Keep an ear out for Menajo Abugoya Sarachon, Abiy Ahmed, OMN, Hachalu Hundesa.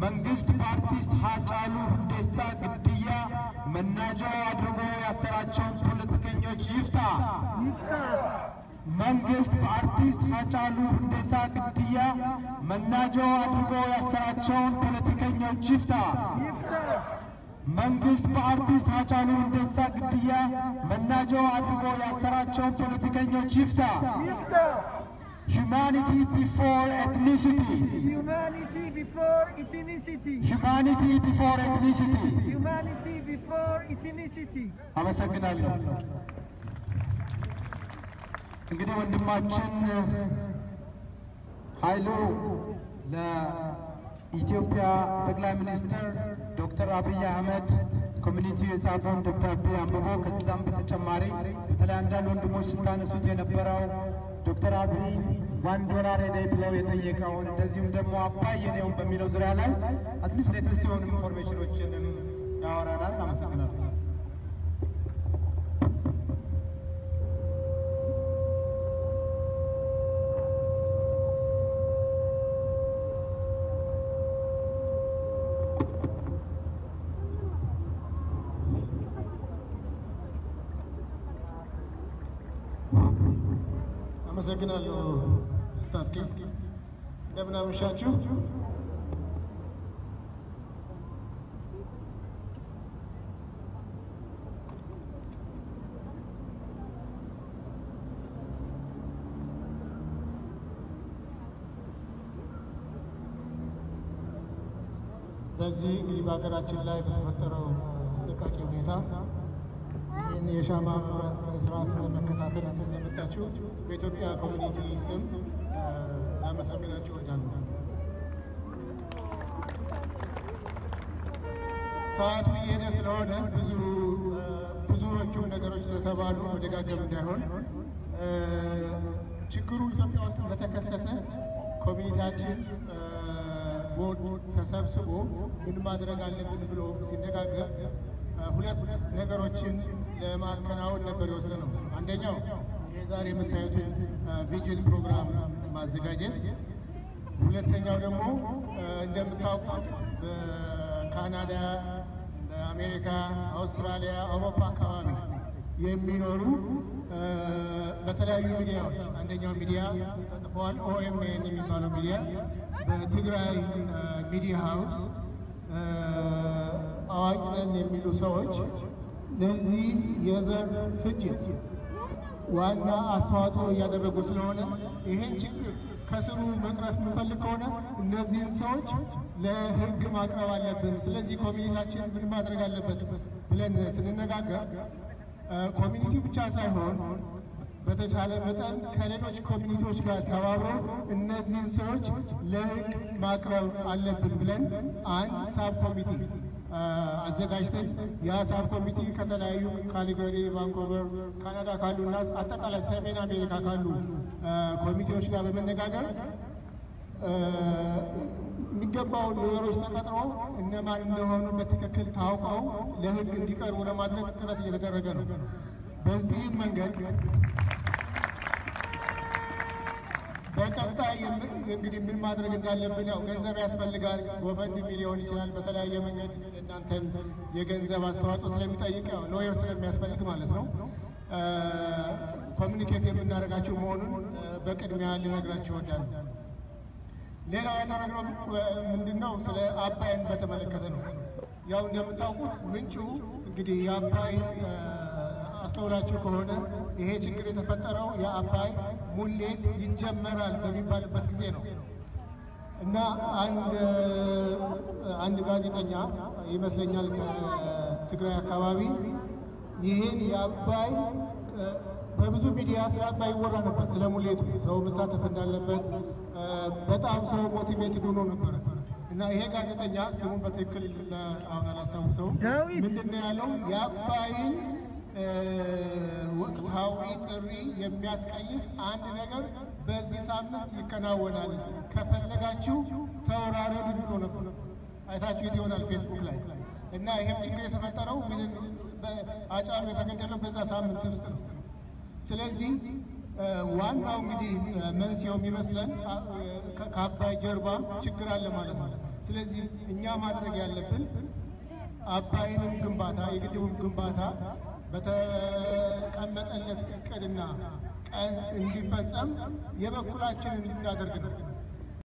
Mangist Partis Hachalu Hundesa Gdiya Menajo Abugoya Sarachon Politikenyo Yifta Mangist Partis Hachalu Hundesa Gdiya Menajo Abugoya Sarachon Politikenyo Yifta Mangist Partis Hachalu Hundesa Gdiya Menajo Abugoya Sarachon Politikenyo Yifta Humanity before ethnicity. Humanity before ethnicity. Humanity before ethnicity. Humanity before ethnicity. Amasakinali. Engedi wandimachin Hailu la Ethiopia Prime Minister Dr. Abiy Ahmed community is from Dr. Abiy Ahmed Zambia Chamari Talanda Lundumoshitana Sutena Parao Dr. Abiy $1 they blow it a year on the Zoom the Moapay on Pamino Zerala, at least latest on information which in our Namaskar. Masakinalo statki debna mishachu dazi ingri bagarachin lai betfettero sekaki huneta in yeshama murat srat lemekatatel selemettachu በኢትዮጵያ ኮሚኒቲ ስም አመሰግናለሁ ወዳለሁ ሰዓቱ የደስ ለሆነ ብዙዎቹ ነገሮች ስለተባሉ መደጋገም እንዳይሆን ችግሩ ኢትዮጵያ ውስጥ ለተከሰተ ኮሚኒቲያችን ቦርድ ተሰብስቦ ምን ማድረግ አለብን ብሎ ሲነጋገር ሁለት ነገሮችን ለማከናወን ነበር የወሰነው አንደኛው ዛሬ የምታዩት ቪጂል ፕሮግራም ማዘጋጀት ሁለተኛው ደግሞ እንደምታውቁት በካናዳ በአሜሪካ አውስትራሊያ አውሮፓ አካባቢ የሚኖሩ በተለያዩ ሚዲያዎች አንደኛው ሚዲያ ተጠዋል OMN የሚባለው ሚዲያ በትግራይ ሚዲያ ሃውስ አዋጅን የሚሉ ሰዎች ለዚህ የዘር ፍጅት ዋና አስተዋጽኦ ያደረጉ ስለሆነ ይሄን ችግር ከስሩ መቅረፍ መፈልግ ከሆነ እነዚህን ሰዎች ለህግ ማቅረብ አለብን ስለዚህ ኮሚኒቲያችን ምን ማድረግ አለበት ብለን ስንነጋገር ኮሚኒቲ ብቻ ሳይሆን በተቻለ መጠን ከሌሎች ኮሚኒቲዎች ጋር ተባብሮ እነዚህን ሰዎች ለህግ ማቅረብ አለብን ብለን አንድ ሳብ ኮሚቴ አዘጋጅተን ያሳብ ኮሚቴ ከተለያዩ ካሊገሪ ቫንኮቨር ካናዳ ካሉና አጠቃላይ ሰሜን አሜሪካ ካሉ ኮሚቴዎች ጋር በመነጋገር የሚገባው ለወሮች ተቀጥሮ እነማን እንደሆኑ በትክክል ታውቀው ለህግ እንዲቀርቡ ለማድረግ ጥረት እየተደረገ ነው በዚህ መንገድ በቀጣይ እንግዲህ ምን ማድረግ እንዳለብን ያው ገንዘብ ያስፈልጋል ወፈንድ ሚሊዮን ይችላል በተለያየ መንገድ እናንተን የገንዘብ አስተዋጽኦ ስለሚጠይቅ ያው ሎየር ስለሚያስፈልግ ማለት ነው ኮሚኒኬት የምናደርጋችሁ መሆኑን በቅድሚያ ልነግራችሁ እወዳለሁ ሌላ ያደረገው ምንድነው ስለ አባይን በተመለከተ ነው ያው እንደምታውቁት ምንጩ እንግዲህ ያባይ አስተውላችሁ ከሆነ ይሄ ችግር የተፈጠረው ያባይ ሙሌት ይጀመራል በሚባልበት ጊዜ ነው እና አንድ ጋዜጠኛ ይመስለኛል ከትግራይ አካባቢ ይሄን ያባይ በብዙ ሚዲያ ስለአባይ ወራ ነበር ስለሙሌቱ ሰው መሳተፍ እንዳለበት በጣም ሰው ሞቲቬትድ ሆኖ ነበር እና ይሄ ጋዜጠኛ ስሙን በትክክል አሁን አላስታውሰው ምንድነው ያለው ያባይ ወቅታዊ ጥሪ የሚያስቀይስ አንድ ነገር በዚህ ሳምንት ይከናወናል ከፈለጋችሁ ተወራረዱ ብሎ ነበር አይታችሁ ይሆናል ፌስቡክ ላይ እና ይሄም ችግር የተፈጠረው በአጫሉ የተገደለው በዛ ሳምንት ውስጥ ነው ስለዚህ ዋናው እንግዲህ መንስኤው የሚመስለን ከአባይ ጀርባ ችግር አለ ማለት ነው ስለዚህ እኛ ማድረግ ያለብን አባይንም ግንባታ የግድቡን ግንባታ በተቀመጠለት እቅድና ቀን እንዲፈጸም የበኩላችንን እናደርጋለን